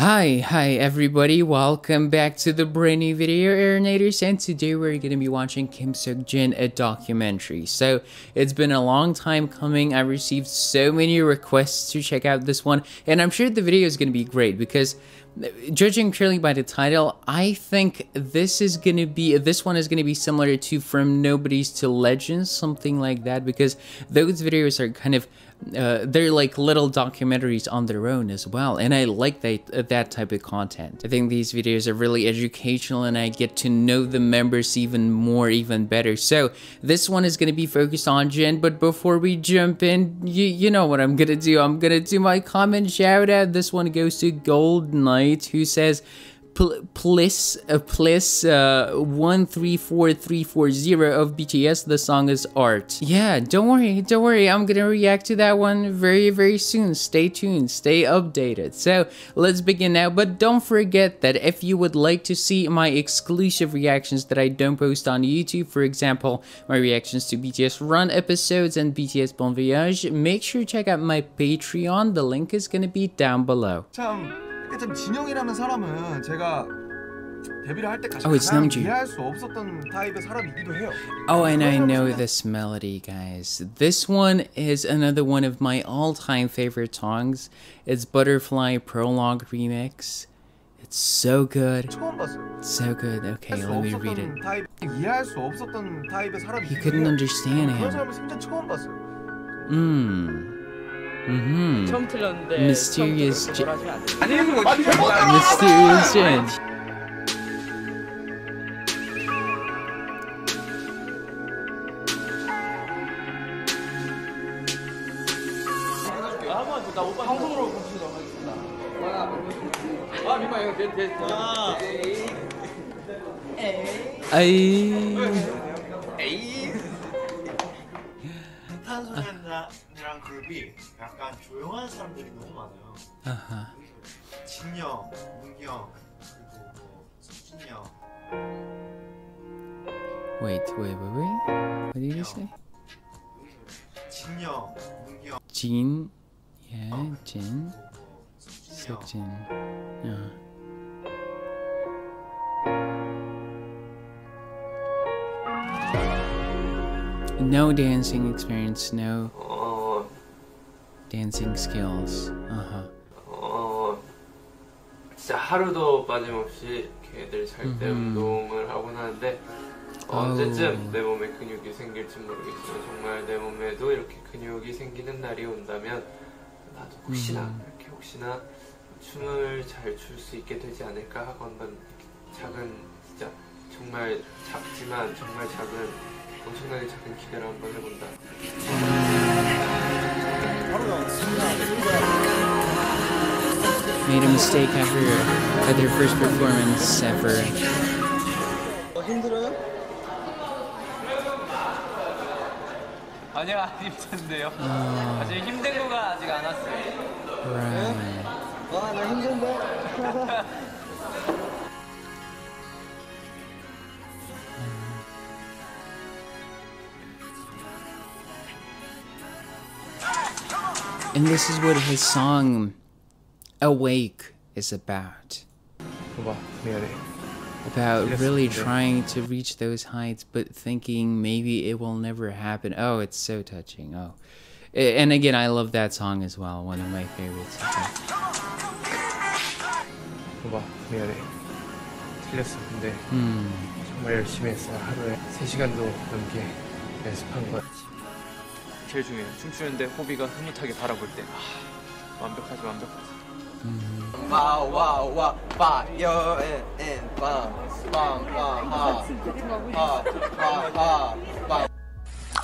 Hi everybody, welcome back to the brand new video, Aeronators, and today we're gonna be watching Kim Seokjin, a documentary. So it's been a long time coming. I received so many requests to check out this one, and I'm sure the video is gonna be great because judging purely by the title, I think this one is gonna be similar to From Nobody's to Legends, something like that, because those videos are kind of they're like little documentaries on their own as well, and I like that type of content. I think these videos are really educational, and I get to know the members even better. So this one is going to be focused on Jin, but before we jump in, you know what I'm gonna do. I'm gonna do my comment shout out. This one goes to Gold Knight, who says +134,340 of BTS. The song is art. Yeah, don't worry. I'm gonna react to that one very, very soon. Stay tuned, stay updated. So let's begin now. But don't forget that if you would like to see my exclusive reactions that I don't post on YouTube, for example, my reactions to BTS Run episodes and BTS Bon Voyage, make sure to check out my Patreon. The link is gonna be down below. 참 진영이라는 사람은 제가 데뷔를 할 때 가장 이해할 수 없었던 타입의 사람이기도 해요. Oh, and I know this melody, guys. This one is another one of my all-time favorite songs. It's Butterfly Prologue Remix. It's so good. So good. Okay, let me read it. 이해할 수 없었던 타입의 사람이. You couldn't understand him. Mysterious Jin. Mysterious Jin. 탄소년자랑 그룹이 약간 조용한 사람들이 너무 많아요. 아하. 진영, 문영, 그리고 뭐 진영. Wait. What did you say? 진영, 문영. 진, 예, 진, 석진. 아. No dancing experience, no dancing skills. 진짜 하루도 빠짐없이 걔들 잘 때 운동을 하곤 하는데 언제쯤 내 몸에 근육이 생길지 모르겠지만 정말 내 몸에도 이렇게 근육이 생기는 날이 온다면 나도 혹시나 이렇게 혹시나 춤을 잘 출 수 있게 되지 않을까 하고 한번 작은 진짜 정말 작지만 정말 작은 엄청나게 작은 기대를 한번 해본다. Made a mistake after their first performance ever. 힘들어요? 아니요, 안 힘든데요. 아직 힘든 거가 아직 안 왔어요. 와, 나 힘든데. And this is what his song Awake is about. About really trying to reach those heights, but thinking maybe it will never happen. Oh, it's so touching. Oh, and again, I love that song as well. One of my favorites. 제일 중요해. 춤추는데 호비가 흐뭇하게 바라볼 때. 아, 완벽하지. 와우 와우 와 파이어 앤빵빵빵빵빵빵빵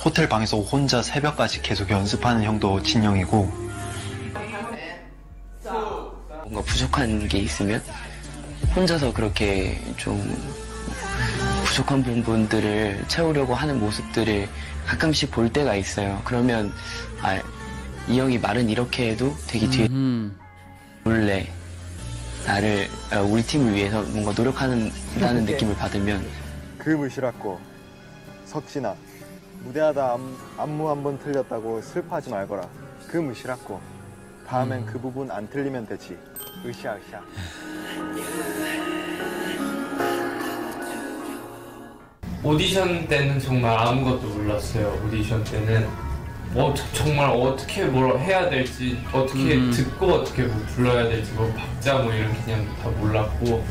호텔 방에서 혼자 새벽까지 계속 연습하는 형도 진영이고. 뭔가 부족한 게 있으면 혼자서 그렇게 좀 부족한 부분들을 채우려고 하는 모습들을 가끔씩 볼 때가 있어요. 그러면 아, 이 형이 말은 이렇게 해도 되게 뒤에 몰래 나를 우리 팀을 위해서 뭔가 노력한다는 느낌을 받으면 그림을 싫었고 석진아 무대하다 안무 한번 틀렸다고 슬퍼하지 말거라. 그림을 싫었고 다음엔 그 부분 안 틀리면 되지. 으쌰, 으쌰. 오디션 때는 정말 아무것도 몰랐어요. 오디션 때는 정말 어떻게 뭘 해야 될지, 어떻게 듣고 어떻게 뭐 불러야 될지, 뭐 박자 뭐 이런 그냥 다 몰랐고,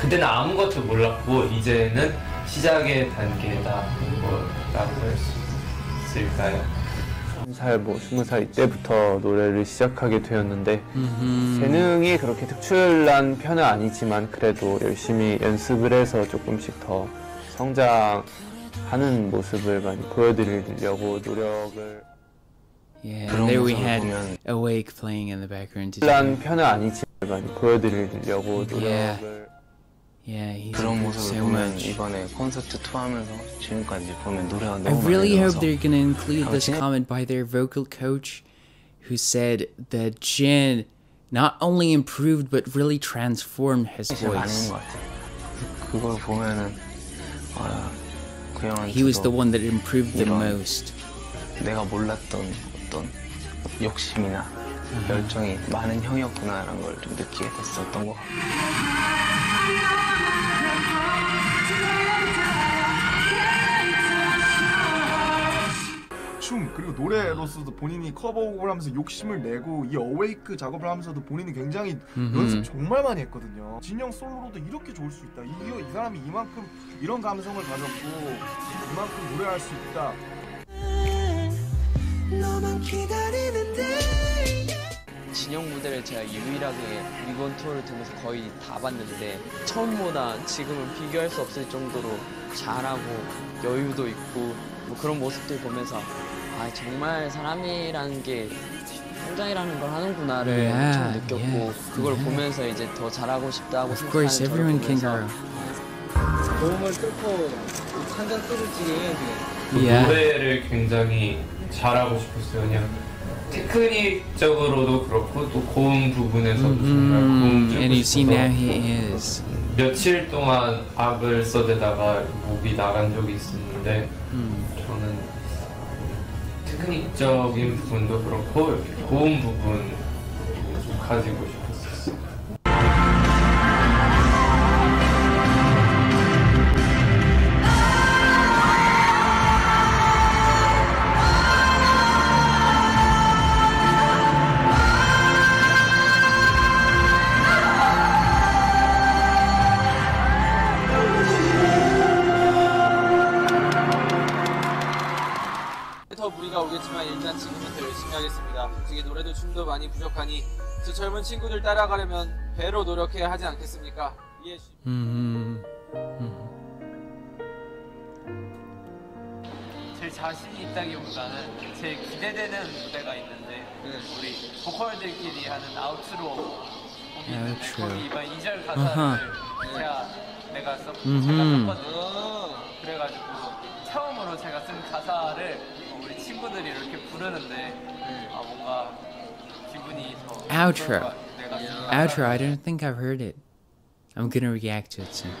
그때는 아무것도 몰랐고 이제는 시작의 단계다, 뭐라고 할 수 있을까요? 20살, 20살 이때부터 노래를 시작하게 되었는데 재능이 그렇게 특출난 편은 아니지만 그래도 열심히 연습을 해서 조금씩 더 성장하는 모습을 많이 보여드리려고 노력을. Yeah, there we had Awake playing in the background. 특출난 편은 아니지만 많이 보여드리려고 노력을. 그런 모습을 보면 이번에 콘서트 투어하면서 지금까지 보면 노래가 너무 많이 나와서 I really hope they're gonna include this comment by their vocal coach who said that Jin not only improved but really transformed his voice. 그걸 보면은 그 형한테도 He was the one that improved the most. 내가 몰랐던 어떤 욕심이나 열정이 많은 형이었구나라는 걸 좀 느끼게 됐었던 것 같아요. 춤 그리고 노래로서도 본인이 커버곡을 하면서 욕심을 내고 이 어웨이크 작업을 하면서도 본인이 굉장히 연습 정말 많이 했거든요. 진영 솔로로도 이렇게 좋을 수 있다. 이 사람이 이만큼 이런 감성을 가졌고 이만큼 노래할 수 있다. 진영 무대를 제가 유일하게 이번 투어를 들면서 거의 다 봤는데 처음보다 지금은 비교할 수 없을 정도로 잘하고 여유도 있고 뭐 그런 모습들 보면서 아 정말 사람이라는 게 성장이라는 걸 하는구나를 엄청 느꼈고 그걸 보면서 이제 더 잘하고 싶다고 생각하는 저를 보면서 도움을 뚫고 한잔 뚫을지 노래를 굉장히 잘하고 싶었어요. 그냥 테크닉적으로도 그렇고 또 고음 부분에서도 정말 고음 주고 싶어서 며칠 동안 악을 써대다가 목이 나간 적이 있었는데 저는 테크닉적인 부분도 그렇고 이렇게 고음 부분 좀 가지고 싶었어요. 춤도 많이 부족하니 저 젊은 친구들 따라가려면 배로 노력해야 하지 않겠습니까? 이해해 주십시오. 제 자신이 있다기보다는 제 기대되는 무대가 있는데 우리 보컬들끼리 하는 아웃트로 거기 이번 2절 가사를 제가 썼거든요. 그래가지고 처음으로 제가 쓴 가사를 우리 친구들이 이렇게 부르는데 아 뭔가 Outro. Outro, I don't think I've heard it. I'm gonna react to it soon.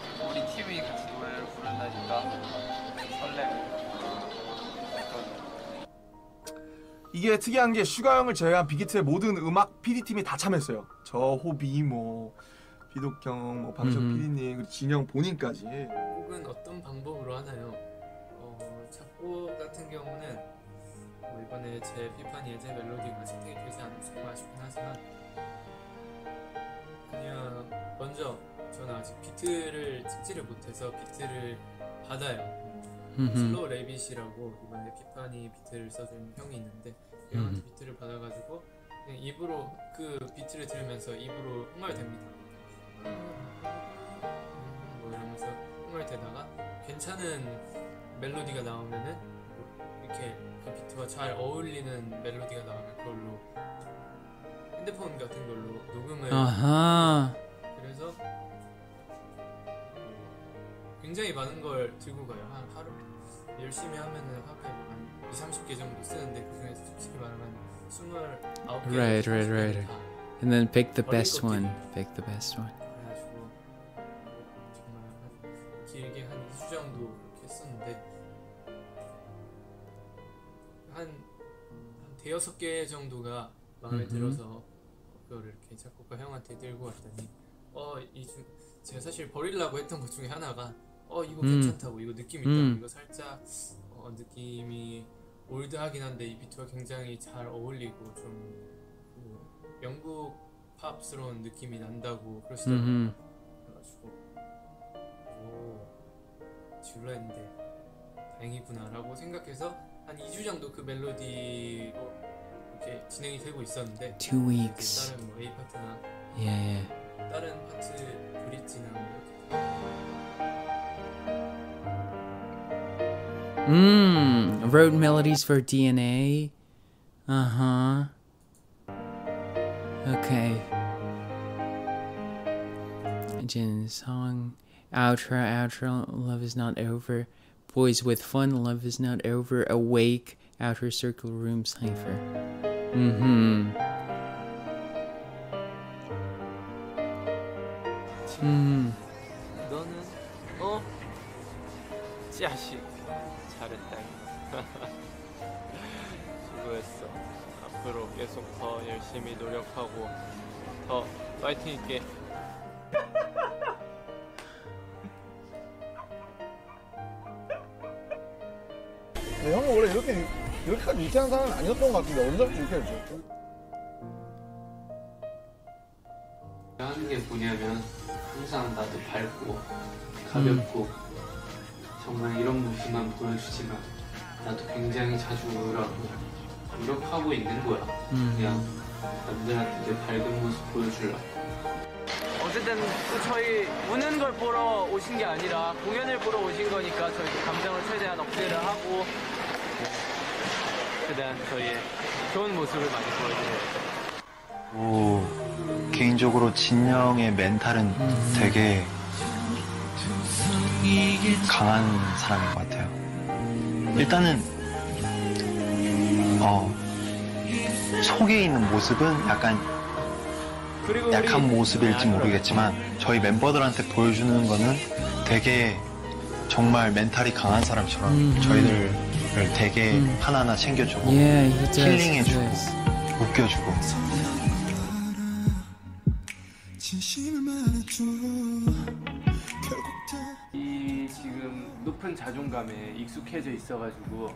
이게 특이한 게 슈가 형을 제외한 빅히트의 모든 음악 PD팀이 다 참여했어요. 저 호비, 뭐 비독 형, 뭐 박정 PD님, 그리고 진영 본인까지. 혹은 어떤 방법으로 하나요? 작곡 같은 경우는 이번에 제 비판 예제 멜로디가 채택이 되지 않을까 싶긴 하지만 그냥 먼저 저는 아직 비트를 찍지를 못해서 비트를 받아요. 슬로우 레빗이라고 이번에 비판이 비트를 써준 형이 있는데 그 형한테 비트를 받아가지고 그냥 입으로 그 비트를 들으면서 입으로 흥얼댑니다. 뭐 이러면서 흥얼대다가 괜찮은 멜로디가 나오면은 이렇게 그 비트와 잘 어울리는 멜로디가 나오면 그걸로 핸드폰 같은 걸로 녹음을 아하. 그래서 굉장히 많은 걸 들고 가요. 한 하루 열심히 하면은 하루에 한 20-30개 정도 쓰는데 그중에서 솔직히 말하면 29개 right. And then pick the best one. 그래가지고 정말 길게 한 2주 정도 이렇게 했었는데 한 대여섯 개 정도가 마음에 들어서 그거를 이렇게 작곡가 형한테 들고 왔더니 제가 사실 버리려고 했던 것 중에 하나가 이거 괜찮다고, 이거 느낌 있다고, 이거 살짝 느낌이 올드하긴 한데 이 비트와 굉장히 잘 어울리고 좀 영국 팝스러운 느낌이 난다고 그러시더라고요. 그래가지고 질러 했는데 다행이구나 라고 생각해서 한 2주 정도 그 멜로디 이렇게 진행이 되고 있었는데 2 weeks 다른 A 파트나 다른 파트 브릿지나 이렇게 Wrote melodies for DNA. Okay. Jin song outro Love is Not Over, Boys with Fun, Love is Not Over, Awake, Outer Circle, Room Cipher. 너는 자식 잘했다. 수고했어. 앞으로 계속 더 열심히 노력하고 더 파이팅 있게. 형은 원래 이렇게까지 유쾌한 사람은 아니었던 것 같은데 언제부터 이렇게 했죠? 하는 게 뭐냐면 항상 나도 밝고 가볍고 정말 이런 모습만 보여주지만 나도 굉장히 자주 우울하고 노력하고 있는 거야. 그냥 남들한테 내 밝은 모습 보여주려고. 어쨌든 저희 우는 걸 보러 오신 게 아니라 공연을 보러 오신 거니까 저희 감정을 최대한 억제를 하고 최대한 저희의 좋은 모습을 많이 보여드려요. 개인적으로 진영의 멘탈은 되게 강한 사람인 것 같아요. 일단은 속에 있는 모습은 약간 약한 모습일지 모르겠지만 저희 멤버들한테 보여주는 거는 되게 정말 멘탈이 강한 사람처럼 저희들을 되게 하나하나 챙겨주고 힐링해주고 웃겨주고 이 지금 높은 자존감에 익숙해져 있어가지고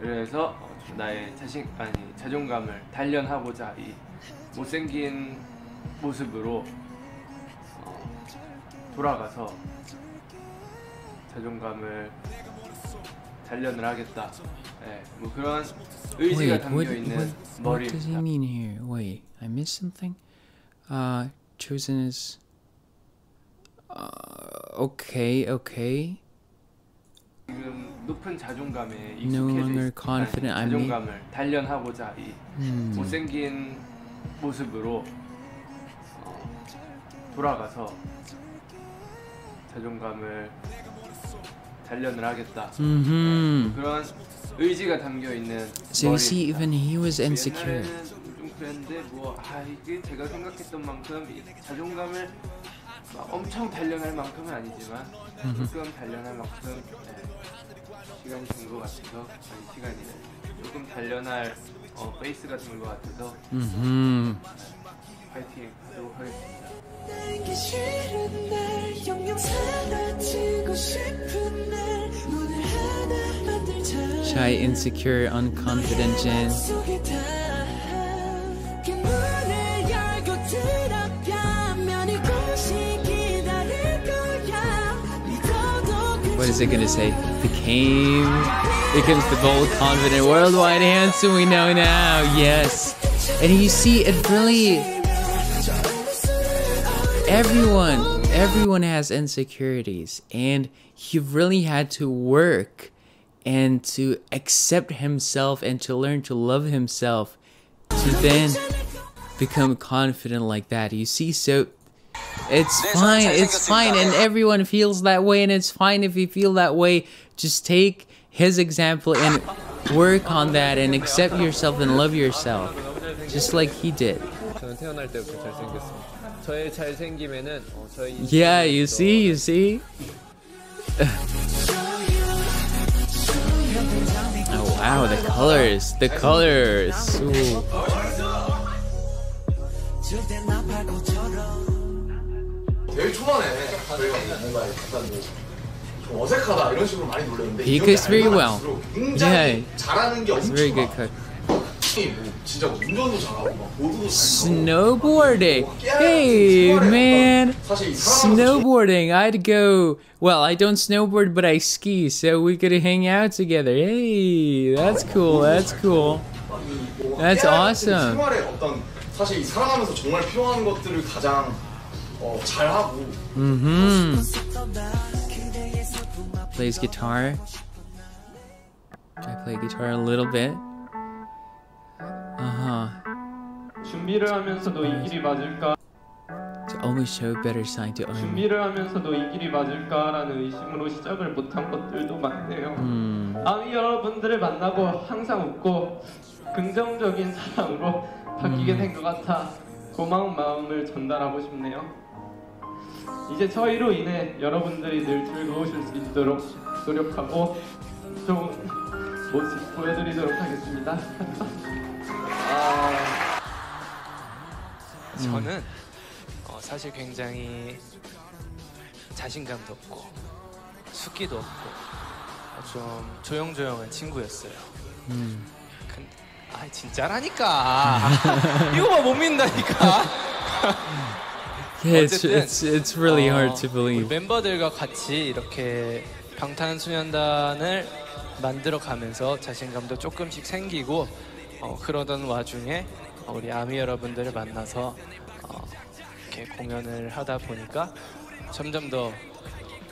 그래서 나의 자존감을 단련하고자 이 못생긴 모습으로 돌아가서 자존감을 단련을 하겠다. 예, 뭐 그런 의지가 담겨 있는 머리. What does he mean here? Wait, I missed something. Chosen is okay. 지금 높은 자존감에 익숙해져 있는 자존감을 단련하고자 이 못생긴 모습으로 돌아가서 자존감을 단련을 하겠다. 그런 의지가 담겨 있는. So you see, even he was insecure. 좀 그랬는데 이게 제가 생각했던 만큼 자존감을 막 엄청 단련할 만큼은 아니지만 조금 단련할 만큼 시간이 든 것 같아서 조금 단련할 베이스가 된 것 같아서 파이팅 하도록 하겠습니다. 날기 싫은 날 영영 사라지고 싶은 날 오늘 하나 만들자. Shy, insecure, unconfident Jin. What is it gonna say? Becomes the bold, confident, worldwide handsome we know now. Yes, and you see, it really everyone has insecurities, and he really had to work and to accept himself and to learn to love himself to then become confident like that. You see, so. It's fine, and everyone feels that way, and it's fine if you feel that way. Just take his example and work on that, and accept yourself and love yourself, just like he did. Yeah, you see? Oh wow, the colors! Ooh. 제일 초반에 저희가 뭔가 약간 좀 어색하다 이런 식으로 많이 놀렸는데 He cooks very well. 굉장히 잘하는 게 엄청나. 진짜 운전도 잘하고 막 보드도 잘하고 Snowboarding. Hey man. Snowboarding. I'd go. Well, I don't snowboard, but I ski, so we could hang out together. Hey, that's cool. That's cool. That's awesome. 사실 살아가면서 정말 필요한 것들을 가장 잘하고. Plays guitar. I play guitar a little bit. 준비를 하면서도 이 길이 맞을까? To always show better sign to army. 준비를 하면서도 이 길이 맞을까라는 의심으로 시작을 못한 것들도 많네요. 아미 여러분들을 만나고 항상 웃고 긍정적인 사람으로 바뀌게 된 것 같아 고마운 마음을 전달하고 싶네요. 이제 저희로 인해 여러분들이 늘 즐거우실 수 있도록 노력하고 좋은 모습 보여드리도록 하겠습니다. 저는 사실 굉장히 자신감도 없고 숫기도 없고 좀 조용조용한 친구였어요. 아 진짜라니까. 이거만 못 믿는다니까. 어쨌든 it's really hard to believe. 우리 멤버들과 같이 이렇게 방탄소년단을 만들어가면서 자신감도 조금씩 생기고 그러던 와중에 우리 아미 여러분들을 만나서 이렇게 공연을 하다 보니까 점점 더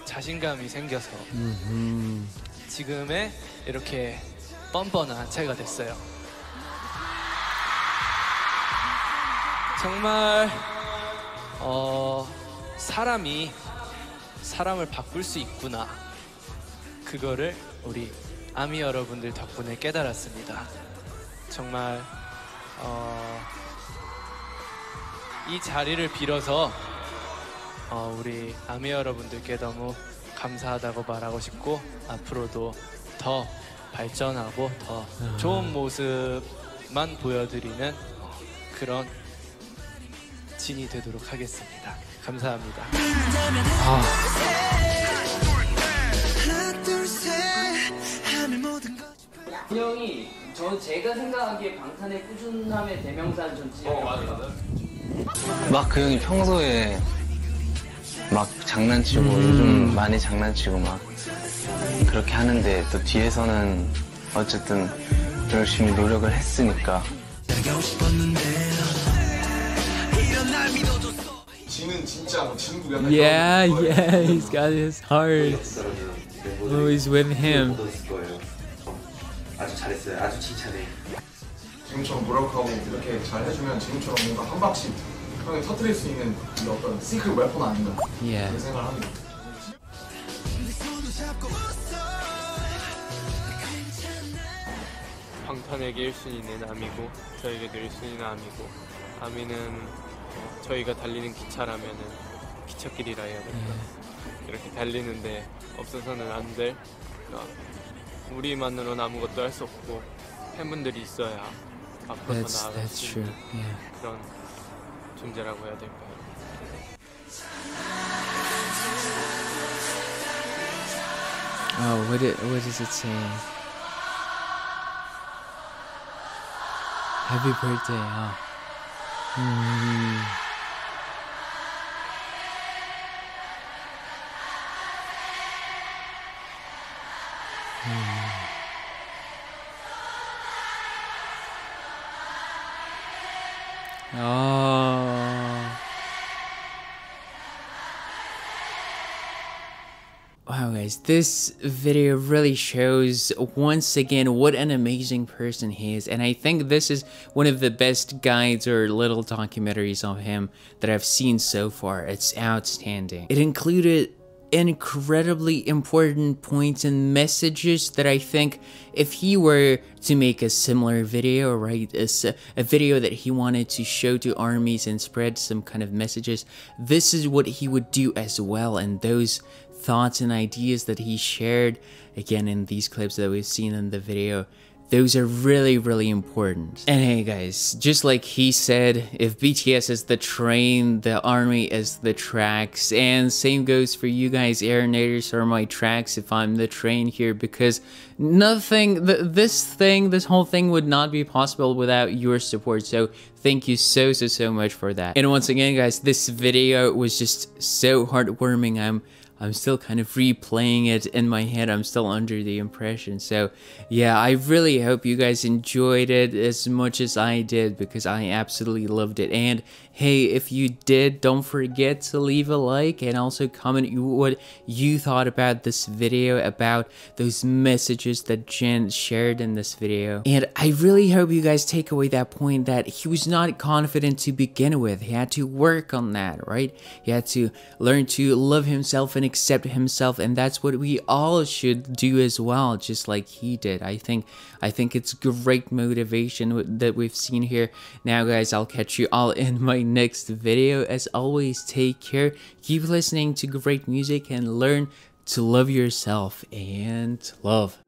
자신감이 생겨서 지금의 이렇게 뻔뻔한 제가 됐어요. 정말 사람이 사람을 바꿀 수 있구나. 그거를 우리 아미 여러분들 덕분에 깨달았습니다. 정말 이 자리를 빌어서 우리 아미 여러분들께 너무 감사하다고 말하고 싶고 앞으로도 더 발전하고 더 좋은 모습만 보여드리는 그런 진이 되도록 하겠습니다. 감사합니다. 형이 제가 생각하기에 방탄의 꾸준함의 대명사는 전체. 맞아. 막 그 형이 평소에 막 장난치고 요즘 많이 장난치고 막 그렇게 하는데 또 뒤에서는 어쨌든 열심히 노력을 했으니까. Yeah, yeah, he's got his heart always with him. 지금처럼 노력하고 이렇게 잘 해주면 지금처럼 뭔가 한 박씩 형이 터뜨릴 수 있는 어떤 시크릿 웨폰 아닌가 그런 생각을 합니다. 방탄에게 1순위는 아미고 저에게 1순위는 아미고 아미는 저희가 달리는 기차라면은 기찻길이라 해야 될까. 이렇게 달리는데 없어서는 안 될. 우리만으로는 아무것도 할 수 없고 팬분들이 있어야 앞으로 더 나아갈 수 있는 그런 존재라고 해야 될까요? What does it say? Happy birthday. Wow guys, this video really shows once again what an amazing person he is, and I think this is one of the best guides or little documentaries of him that I've seen so far. It's outstanding. It included incredibly important points and messages that I think if he were to make a similar video or write a video that he wanted to show to armies and spread some kind of messages, this is what he would do as well, and those thoughts and ideas that he shared again in these clips that we've seen in the video, Those are really, really important. And hey guys, just like he said, if BTS is the train, the ARMY is the tracks. And same goes for you guys, Aeronators are my tracks if I'm the train here, because nothing, this whole thing would not be possible without your support. So thank you so much for that. And once again guys, this video was just so heartwarming. I'm still kind of replaying it in my head. I'm still under the impression. So yeah, I really hope you guys enjoyed it as much as I did, because I absolutely loved it. And hey, if you did, don't forget to leave a like and also comment what you thought about this video, about those messages that Jin shared in this video. And I really hope you guys take away that point that he was not confident to begin with. He had to work on that, right? He had to learn to love himself and accept himself, and that's what we all should do as well, just like he did. I think it's great motivation that we've seen here. Now guys, I'll catch you all in my next video. As always, take care, keep listening to great music, and learn to love yourself and love.